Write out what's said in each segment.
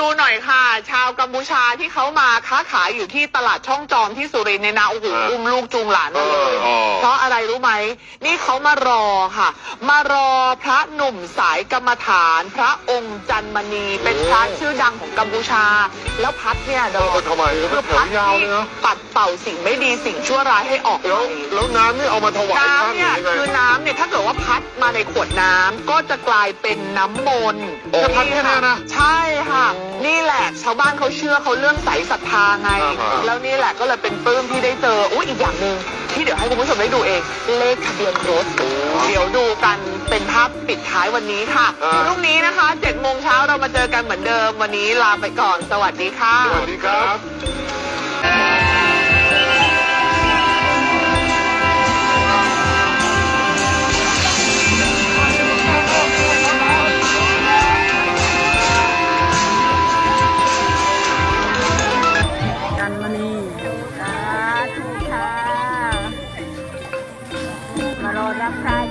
ดูหน่อยค่ะชาวกัมพูชาที่เขามาค้าขายอยู่ที่ตลาดช่องจอมที่สุรินทร์ในนาโอ้โหอุ้มลูกจูงหลานมาเลยเพราะอะไรรู้ไหมนี่เขามารอค่ะมารอพระหนุ่มสายกรรมฐานพระองค์จันมณีเป็นพระชื่อดังของกัมพูชาแล้วพัดเนี่ยเดินคือพัดที่ปัดเป่าสิ่งไม่ดีสิ่งชั่วร้ายให้ออกไปแล้วน้ำนี่เอามาถวายน้ำเนี่ยคือน้ำเนี่ยถ้าเกิดว่าพัดมาในขวดน้ำก็จะกลายเป็นน้ำมนต์จะพัดแค่นั้นนะใช่ค่ะนี่แหละชาวบ้านเขาเชื่อเขาเลื่อมใสศรัทธาไงแล้วนี่แหละก็เลยเป็นปลื้มที่ได้เจออุ้ยอีกอย่างหนึ่งที่เดี๋ยวให้คุณผู้ชมได้ดูเองเลขทะเบียนรถเดี๋ยวดูกันเป็นภาพปิดท้ายวันนี้ค่ะพรุ่งนี้นะคะ 7 โมงเช้าเรามาเจอกันเหมือนเดิมวันนี้ลาไปก่อนสวัสดีค่ะสวัสดีครับพระอา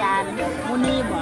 จารย์มุนีบ่